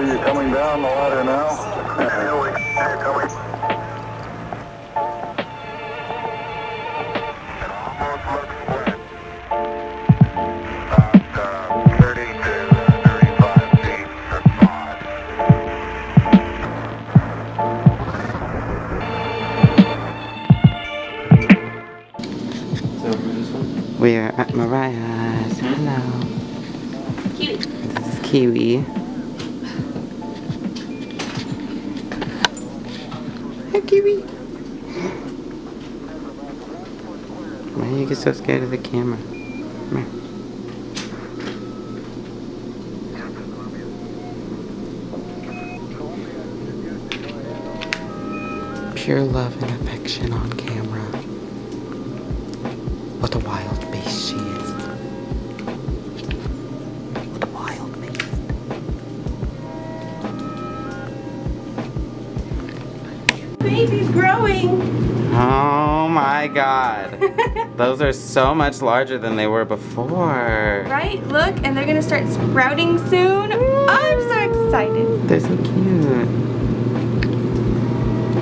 see you coming down the ladder now. We can see you coming. It almost looks wet. About 30 to 35 feet per pod. So we are at Mariah's. Hello. Kiwi. This is Kiwi. Kiwi. Why do you get so scared of the camera? Come here. Pure love and affection on camera. What a wild beast she is. What a wild beast. Baby's growing. Oh my god. Those are so much larger than they were before. Right? Look, and they're gonna start sprouting soon. Ooh. I'm so excited. They're so cute.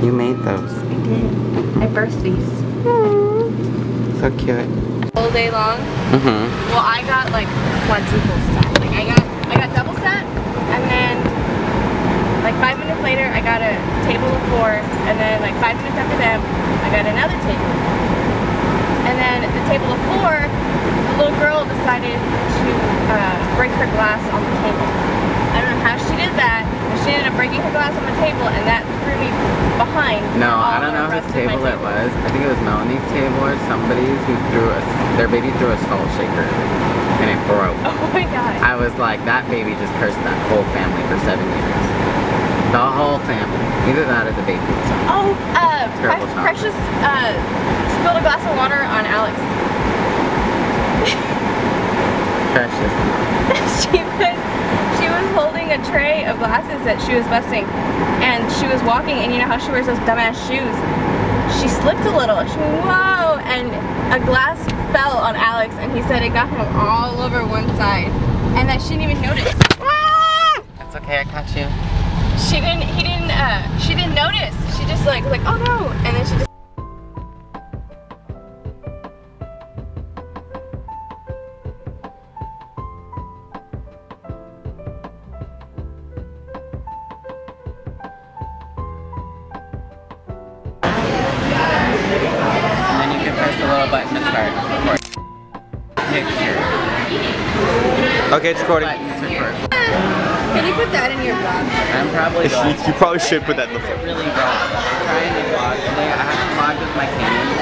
You made those. I did. I birthed these. Aww. So cute. All day long. Mm-hmm. Well, I got like quadruple set. Like I got double set, and then like 5 minutes later, I got a table of four, and then like 5 minutes after that, I got another table. And then at the table of four, the little girl decided to break her glass on the table. I don't know how she did that, but she ended up breaking her glass on the table, and that threw me behind. No, I don't know whose table it was. I think it was Melanie's table or somebody's who threw a, their baby threw a salt shaker, and it broke. Oh my god. I was like, that baby just cursed that whole family for 7 years. The whole family. Either that or the baby. Oh, Precious spilled a glass of water on Alex. Precious. she was holding a tray of glasses that she was busting, and she was walking, and you know how she wears those dumbass shoes? She slipped a little. She went, whoa! And a glass fell on Alex, and he said it got him all over one side, and that she didn't even notice. Ah! That's okay. I caught you. She didn't, she didn't notice. She just like, oh no. And then she just. And then you can press the little button to start recording. Okay, it's recording. Can you put that in your vlog? I'm probably going. You probably should put that in the vlog. Really wrong. I'm trying to vlog today. I haven't vlogged with my Canon.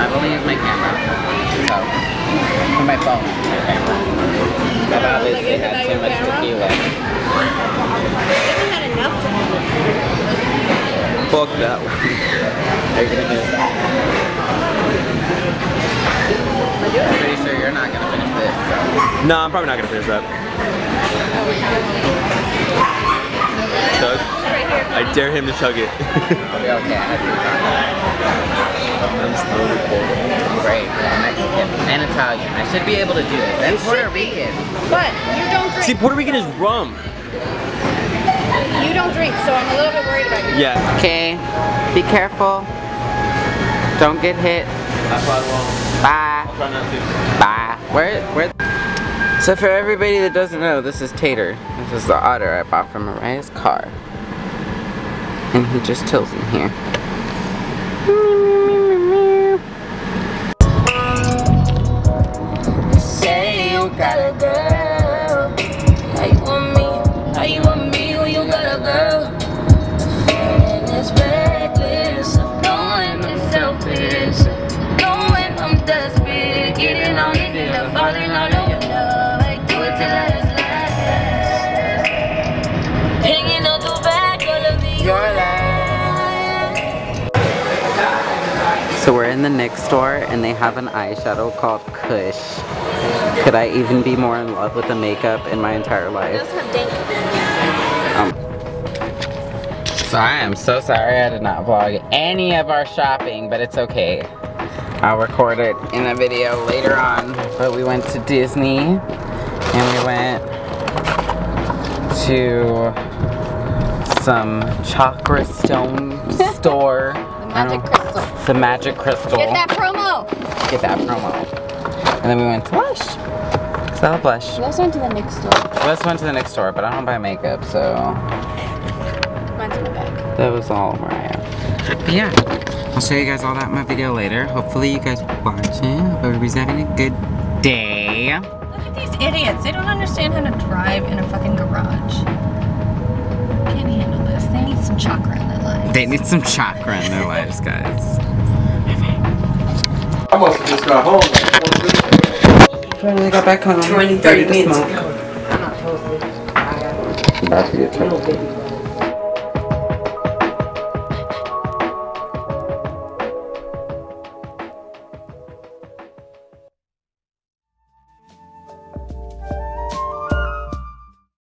I've only used my camera. So, and my phone. I've obviously had too much tequila. Isn't that enough to have? Fuck that one. Are you gonna do it? I'm pretty sure you're not gonna finish this. So. No, I'm probably not gonna finish that. Chug? I dare him to chug it. I'm still recording. Great. I'm Mexican and Italian. I should be able to do this. And Puerto Rican. But you don't drink. See, Puerto Rican is rum. You don't drink, so I'm a little bit worried about you. Yeah. Okay. Be careful. Don't get hit. I probably won't. Bye. I'll try not to. Bye. Where? So for everybody that doesn't know, this is Tater. This is the otter I bought from Mariah's car. And he just chills in here. Say you got a girl. How you want me? How you want me when you got a girl? Feeling is reckless. Knowing I'm selfish. Knowing I'm desperate. Getting on it and falling on it. So we're in the NYX store and they have an eyeshadow called Kush. Could I even be more in love with the makeup in my entire life? So I am so sorry I did not vlog any of our shopping, but it's okay. I'll record it in a video later on. But we went to Disney and we went to some Chakra Stone store. The magic crystal. The magic crystal. Get that promo. Get that promo. And then we went to Lush. Sell Lush. We also went to the NYX store. We also went to the NYX store, but I don't buy makeup, so. Mine's in my bag. That was all Mariah. But yeah, I'll show you guys all that in my video later. Hopefully you guys watch it. Hope everybody's having a good day. Look at these idiots. They don't understand how to drive in a fucking garage. Can't handle this. They need some chakra in their lives. They need some chakra in their lives, guys. I must have just got home. Finally got back home. 20, 30 minutes ago. I'm not supposed to. I'm about to get trouble.